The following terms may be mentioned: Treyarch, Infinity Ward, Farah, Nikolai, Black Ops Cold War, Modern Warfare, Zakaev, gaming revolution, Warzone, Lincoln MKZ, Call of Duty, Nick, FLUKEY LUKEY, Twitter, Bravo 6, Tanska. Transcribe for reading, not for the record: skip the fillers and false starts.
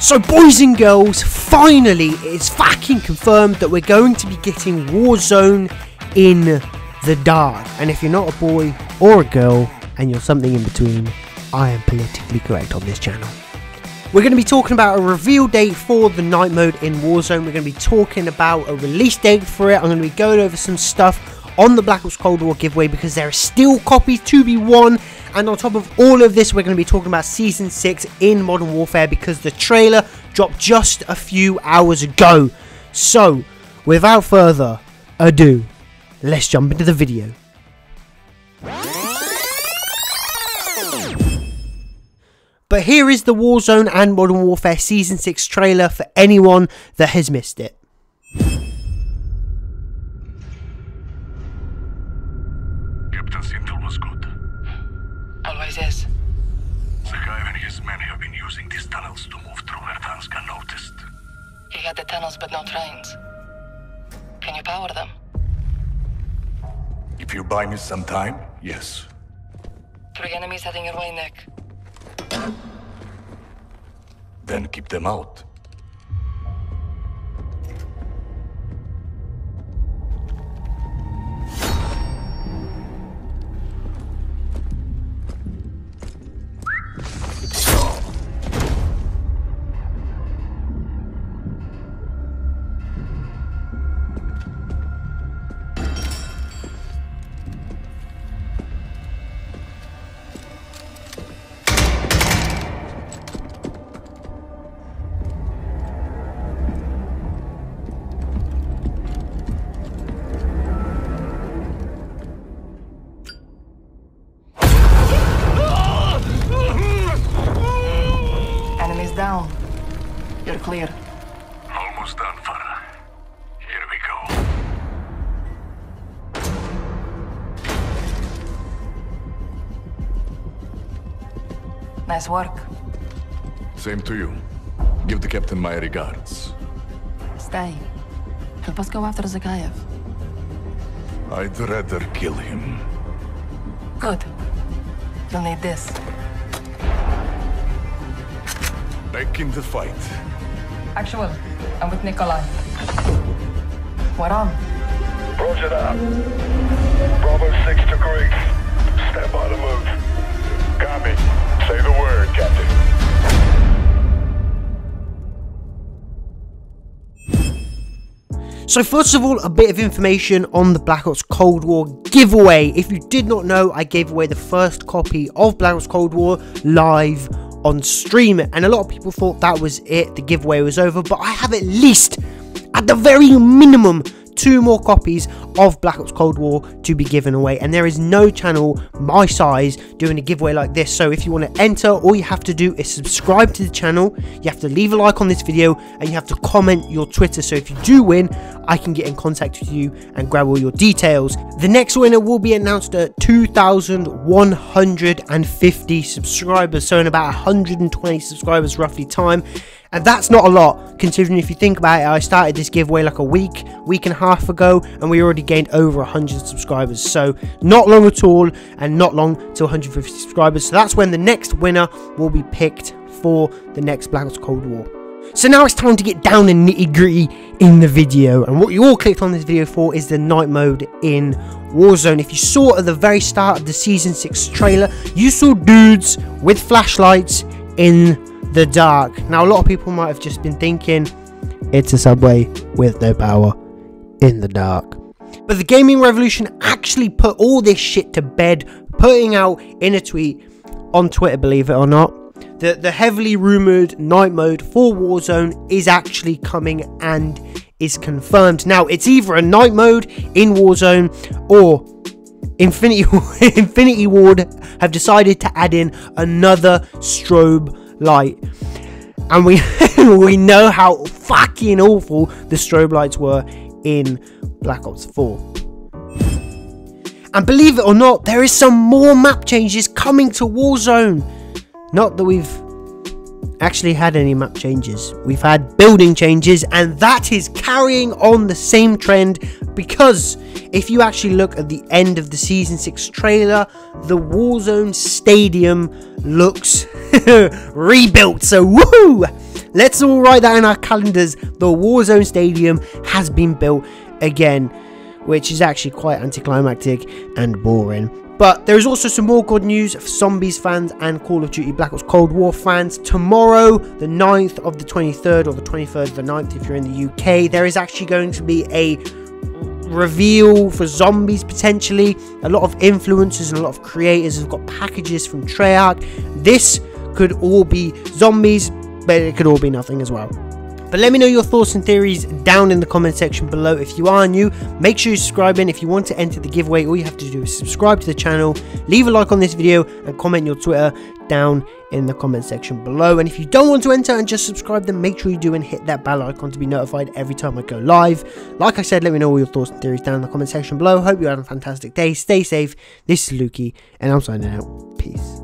So boys and girls, finally it's fucking confirmed that we're going to be getting Warzone in the dark. And if you're not a boy or a girl and you're something in between, I am politically correct on this channel. We're going to be talking about a reveal date for the night mode in Warzone. We're going to be talking about a release date for it. I'm going to be going over some stuff on the Black Ops Cold War giveaway because there are still copies to be won. And on top of all of this, we're going to be talking about Season 6 in Modern Warfare because the trailer dropped just a few hours ago. So, without further ado, let's jump into the video. But here is the Warzone and Modern Warfare Season 6 trailer for anyone that has missed it. Captain's intel was good. Always is. Zakaev and his men have been using these tunnels to move through where Tanska noticed. He had the tunnels but no trains. Can you power them? If you buy me some time, yes. Three enemies heading your way, Nick. Then keep them out. Down. You're clear. Almost done, Farah. Here we go. Nice work. Same to you. Give the captain my regards. Stay. Help us go after Zakaev. I'd rather kill him. Good. You'll need this. Back in the fight. Actual, I'm with Nikolai. What on? Roger that. Bravo 6 to Greek. Step on the move. Copy. Say the word, Captain. So first of all, a bit of information on the Black Ops Cold War giveaway. If you did not know, I gave away the first copy of Black Ops Cold War live on stream, and a lot of people thought that was it, the giveaway was over, but I have at least, at the very minimum, 2 more copies of Black Ops Cold War to be given away, and there is no channel my size doing a giveaway like this. So if you want to enter, all you have to do is subscribe to the channel, you have to leave a like on this video, and you have to comment your Twitter, so if you do win, I can get in contact with you and grab all your details. The next winner will be announced at 2,150 subscribers, so in about 120 subscribers roughly time. And that's not a lot, considering if you think about it, I started this giveaway like a week and a half ago, and we already gained over 100 subscribers. So not long at all, and not long till 150 subscribers. So that's when the next winner will be picked for the next Black Ops Cold War. So now it's time to get down and nitty gritty in the video. And what you all clicked on this video for is the night mode in Warzone. If you saw at the very start of the Season 6 trailer, you saw dudes with flashlights in the dark. Now, a lot of people might have just been thinking it's a subway with no power in the dark, but the gaming revolution actually put all this shit to bed, putting out in a tweet on Twitter, believe it or not, that the heavily rumored night mode for Warzone is actually coming and is confirmed. Now, it's either a night mode in Warzone or Infinity Ward have decided to add in another strobe light, and we know how fucking awful the strobe lights were in Black Ops 4. And believe it or not, there is some more map changes coming to Warzone. Not that we've actually had any map changes, we've had building changes, and that is carrying on the same trend because if you actually look at the end of the Season 6 trailer, the Warzone Stadium looks rebuilt, so woohoo! Let's all write that in our calendars. The Warzone Stadium has been built again, which is actually quite anticlimactic and boring. But there is also some more good news for Zombies fans and Call of Duty Black Ops Cold War fans. Tomorrow, the 9th of the 23rd, or the 23rd of the 9th if you're in the UK, there is actually going to be a reveal for Zombies potentially. A lot of influencers and a lot of creators have got packages from Treyarch. This could all be Zombies, but it could all be nothing as well. But let me know your thoughts and theories down in the comment section below. If you are new, make sure you subscribe in. If you want to enter the giveaway, all you have to do is subscribe to the channel, leave a like on this video, and comment your Twitter down in the comment section below. And if you don't want to enter and just subscribe, then make sure you do and hit that bell icon to be notified every time I go live. Like I said, let me know all your thoughts and theories down in the comment section below. Hope you had a fantastic day. Stay safe. This is Lukey, and I'm signing out. Peace.